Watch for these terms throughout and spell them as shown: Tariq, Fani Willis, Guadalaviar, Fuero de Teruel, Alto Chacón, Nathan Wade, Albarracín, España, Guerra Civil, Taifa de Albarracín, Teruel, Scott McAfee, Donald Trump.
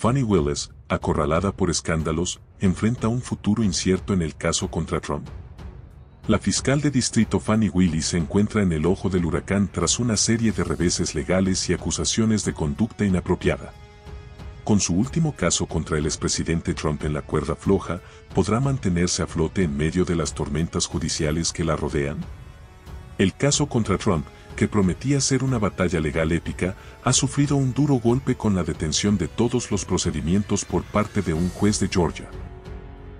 Fani Willis, acorralada por escándalos, enfrenta un futuro incierto en el caso contra Trump. La fiscal de distrito Fani Willis se encuentra en el ojo del huracán tras una serie de reveses legales y acusaciones de conducta inapropiada. Con su último caso contra el expresidente Trump en la cuerda floja, ¿podrá mantenerse a flote en medio de las tormentas judiciales que la rodean? El caso contra Trump, que prometía ser una batalla legal épica, ha sufrido un duro golpe con la detención de todos los procedimientos por parte de un juez de Georgia.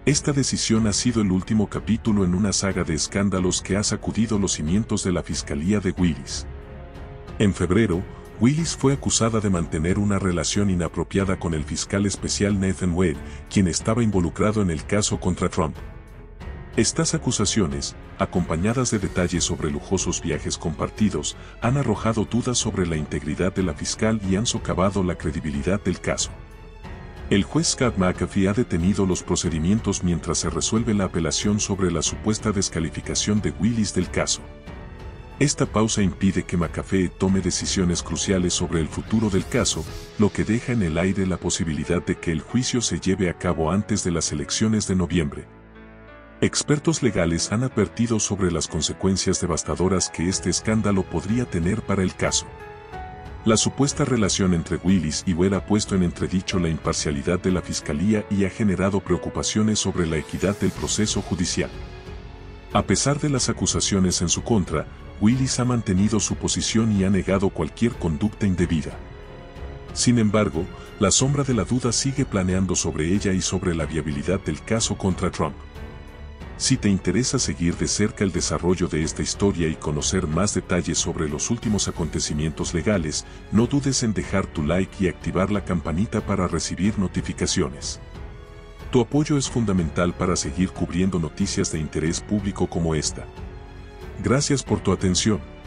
Esta decisión ha sido el último capítulo en una saga de escándalos que ha sacudido los cimientos de la Fiscalía de Willis. En febrero, Willis fue acusada de mantener una relación inapropiada con el fiscal especial Nathan Wade, quien estaba involucrado en el caso contra Trump. Estas acusaciones, acompañadas de detalles sobre lujosos viajes compartidos, han arrojado dudas sobre la integridad de la fiscal y han socavado la credibilidad del caso. El juez Scott McAfee ha detenido los procedimientos mientras se resuelve la apelación sobre la supuesta descalificación de Willis del caso. Esta pausa impide que McAfee tome decisiones cruciales sobre el futuro del caso, lo que deja en el aire la posibilidad de que el juicio se lleve a cabo antes de las elecciones de noviembre. Expertos legales han advertido sobre las consecuencias devastadoras que este escándalo podría tener para el caso. La supuesta relación entre Willis y Wade ha puesto en entredicho la imparcialidad de la Fiscalía y ha generado preocupaciones sobre la equidad del proceso judicial. A pesar de las acusaciones en su contra, Willis ha mantenido su posición y ha negado cualquier conducta indebida. Sin embargo, la sombra de la duda sigue planeando sobre ella y sobre la viabilidad del caso contra Trump. Si te interesa seguir de cerca el desarrollo de esta historia y conocer más detalles sobre los últimos acontecimientos legales, no dudes en dejar tu like y activar la campanita para recibir notificaciones. Tu apoyo es fundamental para seguir cubriendo noticias de interés público como esta. Gracias por tu atención.